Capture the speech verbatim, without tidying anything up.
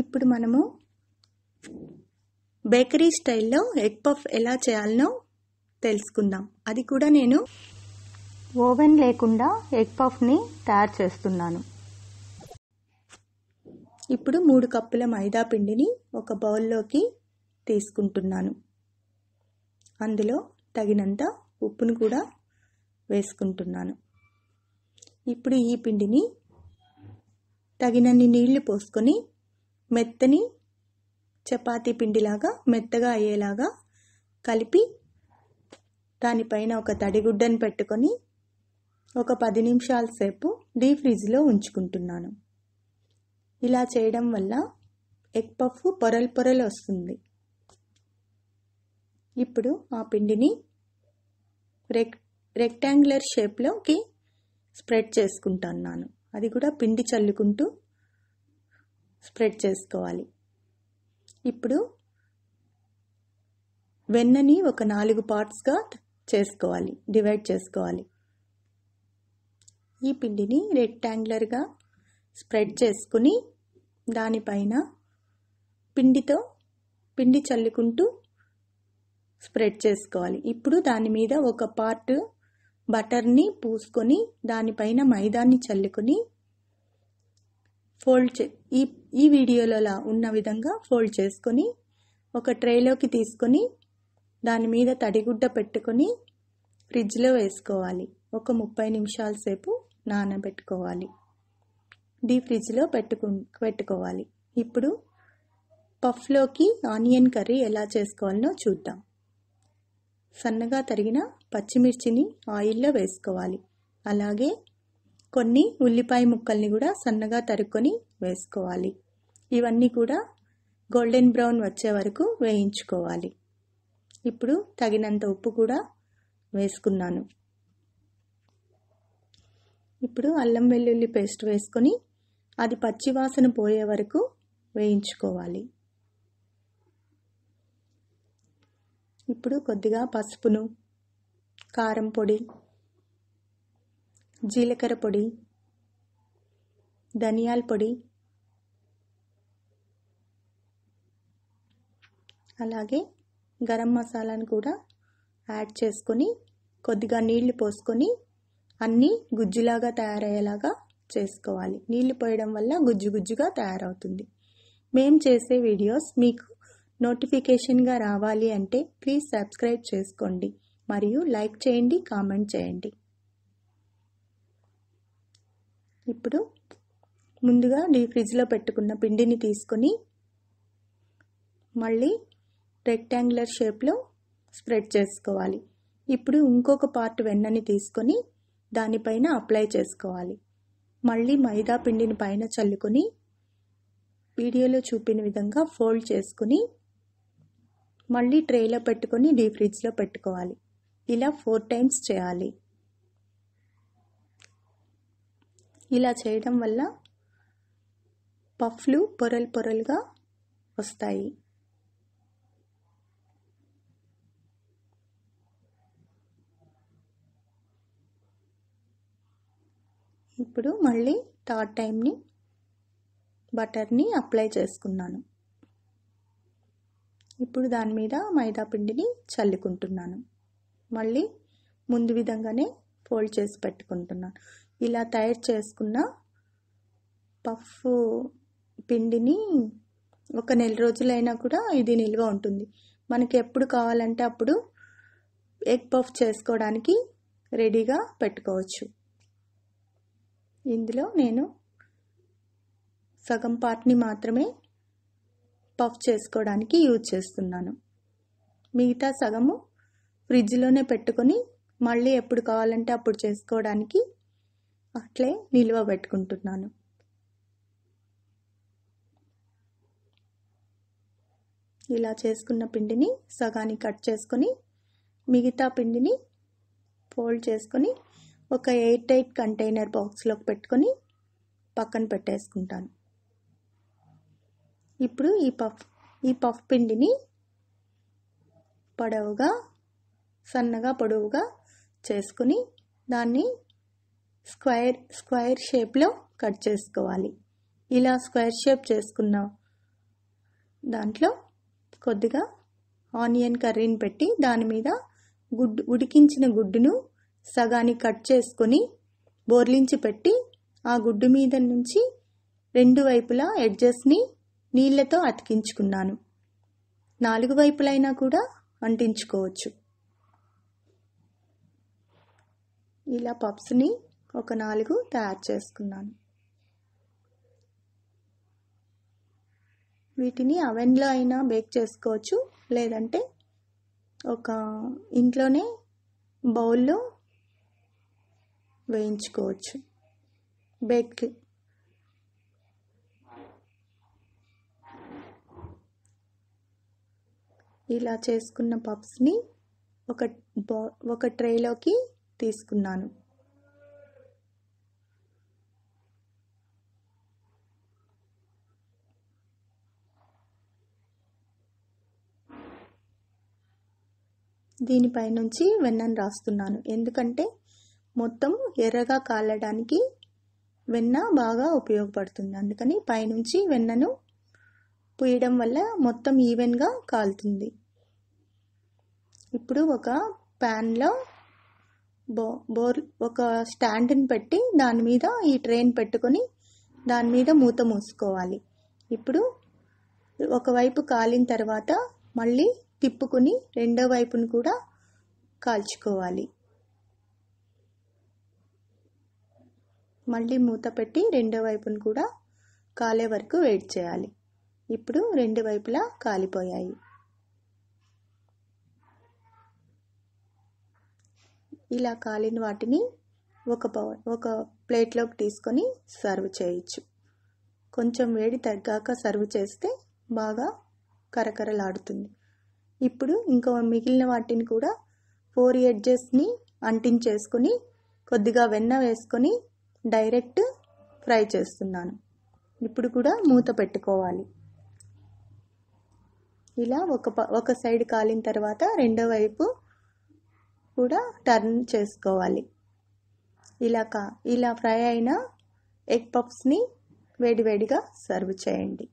ఇప్పుడు మనము బేకరీ స్టైల్లో ఎగ్ పఫ్ ఎలా చేయాలనో తెలుసుకుందాం. అది కూడా నేను ఓవెన్ లేకుండా ఎగ్ పఫ్ని తయారు చేస్తున్నాను. ఇప్పుడు మూడు కప్పుల మైదా పిండిని ఒక బౌల్లోకి తీసుకుంటున్నాను. అందులో తగినంత ఉప్పును కూడా వేసుకుంటున్నాను. ఇప్పుడు ఈ పిండిని తగినన్ని నీళ్లు పోసుకొని మెత్తని చపాతీ పిండిలాగా మెత్తగా అయ్యేలాగా కలిపి దానిపైన ఒక తడిగుడ్డను పెట్టుకొని ఒక పది నిమిషాల సేపు డీప్ ఫ్రిజ్లో ఉంచుకుంటున్నాను. ఇలా చేయడం వల్ల ఎగ్ పఫ్ పొరలు పొరలు వస్తుంది. ఇప్పుడు ఆ పిండిని రెక్ రెక్టాంగులర్ షేప్లోకి స్ప్రెడ్ చేసుకుంటున్నాను. అది కూడా పిండి చల్లుకుంటూ స్ప్రెడ్ చేసుకోవాలి. ఇప్పుడు వెన్నని ఒక నాలుగు పార్ట్స్గా చేసుకోవాలి, డివైడ్ చేసుకోవాలి. ఈ పిండిని రెక్టాంగులర్గా స్ప్రెడ్ చేసుకుని దానిపైన పిండితో పిండి చల్లుకుంటూ స్ప్రెడ్ చేసుకోవాలి. ఇప్పుడు దాని మీద ఒక పార్ట్ బటర్ని పూసుకొని దానిపైన మైదాన్ని చల్లుకొని ఫోల్డ్ చే ఈ ఈ వీడియోలో ఉన్న విధంగా ఫోల్డ్ చేసుకొని ఒక ట్రేలోకి తీసుకొని దాని మీద తడిగుడ్డ పెట్టుకొని ఫ్రిడ్జ్లో వేసుకోవాలి. ఒక ముప్పై నిమిషాల సేపు నానబెట్టుకోవాలి, డీప్ ఫ్రిడ్జ్లో పెట్టుకు పెట్టుకోవాలి. ఇప్పుడు పఫ్లోకి ఆనియన్ కర్రీ ఎలా చేసుకోవాలనో చూద్దాం. సన్నగా తరిగిన పచ్చిమిర్చిని ఆయిల్లో వేసుకోవాలి. అలాగే కొన్ని ఉల్లిపాయ ముక్కల్ని కూడా సన్నగా తరుక్కొని వేసుకోవాలి. ఇవన్నీ కూడా గోల్డెన్ బ్రౌన్ వచ్చే వరకు వేయించుకోవాలి. ఇప్పుడు తగినంత ఉప్పు కూడా వేసుకున్నాను. ఇప్పుడు అల్లం వెల్లుల్లి పేస్ట్ వేసుకొని అది పచ్చివాసన పోయే వరకు వేయించుకోవాలి. ఇప్పుడు కొద్దిగా పసుపును, కారం పొడి, జీలకర్ర పొడి, ధనియాల పొడి, అలాగే గరం మసాలాను కూడా యాడ్ చేసుకొని కొద్దిగా నీళ్లు పోసుకొని అన్నీ గుజ్జులాగా తయారయ్యేలాగా చేసుకోవాలి. నీళ్లు పోయడం వల్ల గుజ్జు గుజ్జుగా తయారవుతుంది. మేము చేసే వీడియోస్ మీకు నోటిఫికేషన్గా రావాలి అంటే ప్లీజ్ సబ్స్క్రైబ్ చేసుకోండి, మరియు లైక్ చేయండి, కామెంట్ చేయండి. ఇప్పుడు ముందుగా డీప్ ఫ్రిడ్జ్లో పెట్టుకున్న పిండిని తీసుకొని మళ్ళీ రెక్టాంగులర్ షేప్లో స్ప్రెడ్ చేసుకోవాలి. ఇప్పుడు ఇంకొక పార్ట్ వెన్నని తీసుకొని దానిపైన అప్లై చేసుకోవాలి. మళ్ళీ మైదా పిండిని పైన చల్లుకొని వీడియోలో చూపిన విధంగా ఫోల్డ్ చేసుకుని మళ్ళీ ట్రేలో పెట్టుకొని డీప్ ఫ్రిడ్జ్లో పెట్టుకోవాలి. ఇలా ఫోర్ టైమ్స్ చేయాలి. ఇలా చేయడం వల్ల పఫ్లు పొరలు పొరలుగా వస్తాయి. ఇప్పుడు మళ్ళీ థర్డ్ టైంని బటర్ని అప్లై చేసుకున్నాను. ఇప్పుడు దాని మీద మైదా పిండిని చల్లుకుంటున్నాను. మళ్ళీ ముందు విధంగానే ఫోల్డ్ చేసి పెట్టుకుంటున్నాను. ఇలా తయారు చేసుకున్న పఫ్ పిండిని ఒక నెల రోజులైనా కూడా ఇది నిల్వ ఉంటుంది. మనకి ఎప్పుడు కావాలంటే అప్పుడు ఎగ్ పఫ్ చేసుకోవడానికి రెడీగా పెట్టుకోవచ్చు. ఇందులో నేను సగం పార్ట్ని మాత్రమే పఫ్ చేసుకోవడానికి యూజ్ చేస్తున్నాను. మిగతా సగము ఫ్రిడ్జ్లోనే పెట్టుకొని మళ్ళీ ఎప్పుడు కావాలంటే అప్పుడు చేసుకోవడానికి అట్లే నిల్వ పెట్టుకుంటున్నాను. ఇలా చేసుకున్న పిండిని సగాన్ని కట్ చేసుకొని మిగతా పిండిని ఫోల్డ్ చేసుకొని ఒక ఎయిర్ టైట్ కంటైనర్ బాక్స్లోకి పెట్టుకొని పక్కన పెట్టేసుకుంటాను. ఇప్పుడు ఈ పఫ్ ఈ పఫ్ పిండిని పొడవుగా సన్నగా పొడవుగా చేసుకుని దాన్ని స్క్వేర్ స్క్వేర్ షేప్లో కట్ చేసుకోవాలి. ఇలా స్క్వేర్ షేప్ చేసుకున్న దాంట్లో కొద్దిగా ఆనియన్ కర్రీని పెట్టి దాని మీద గుడ్డు ఉడికించిన గుడ్డును సగాని కట్ చేసుకొని బోర్లించి పెట్టి ఆ గుడ్డు మీద నుంచి రెండు వైపులా ఎడ్జెస్ని నీళ్ళతో అతికించుకున్నాను. నాలుగు వైపులైనా కూడా అంటించుకోవచ్చు. ఇలా పప్స్ని ఒక నాలుగు తయారు చేసుకున్నాను. వీటిని అవెన్లో అయినా బేక్ చేసుకోవచ్చు, లేదంటే ఒక ఇంట్లోనే బౌల్లో వేయించుకోవచ్చు. బేక్ ఇలా చేసుకున్న పప్స్ని ఒక ఒక ట్రేలోకి తీసుకున్నాను. దీనిపై నుంచి వెన్నను రాస్తున్నాను, ఎందుకంటే మొత్తం ఎర్రగా కాలడానికి వెన్న బాగా ఉపయోగపడుతుంది. అందుకని పైనుంచి వెన్నను పూయడం వల్ల మొత్తం ఈవెన్గా కాలుతుంది. ఇప్పుడు ఒక ప్యాన్లో బో బోర్ ఒక స్టాండ్ని పెట్టి దాని మీద ఈ ట్రైన్ పెట్టుకొని దాని మీద మూత మూసుకోవాలి. ఇప్పుడు ఒకవైపు కాలిన తర్వాత మళ్ళీ తిప్పుకొని రెండో వైపును కూడా కాల్చుకోవాలి. మళ్ళీ మూత పెట్టి రెండో వైపును కూడా కాలే వరకు వెయిట్ చేయాలి. ఇప్పుడు రెండు వైపులా కాలిపోయాయి. ఇలా కాలిన వాటిని ఒక ఒక ప్లేట్లోకి తీసుకొని సర్వ్ చేయొచ్చు. కొంచెం వేడి తగ్గాక సర్వ్ చేస్తే బాగా కరకరలాడుతుంది. ఇప్పుడు ఇంకో మిగిలిన వాటిని కూడా ఫోర్ ఎడ్జెస్ని అంటించేసుకొని కొద్దిగా వెన్న వేసుకొని డైరెక్ట్ ఫ్రై చేస్తున్నాను. ఇప్పుడు కూడా మూత పెట్టుకోవాలి. ఇలా ఒక ఒక సైడ్ కాలిన తర్వాత రెండో వైపు కూడా టర్న్ చేసుకోవాలి. ఇలా కా ఇలా ఫ్రై అయిన ఎగ్ పఫ్స్ని వేడివేడిగా సర్వ్ చేయండి.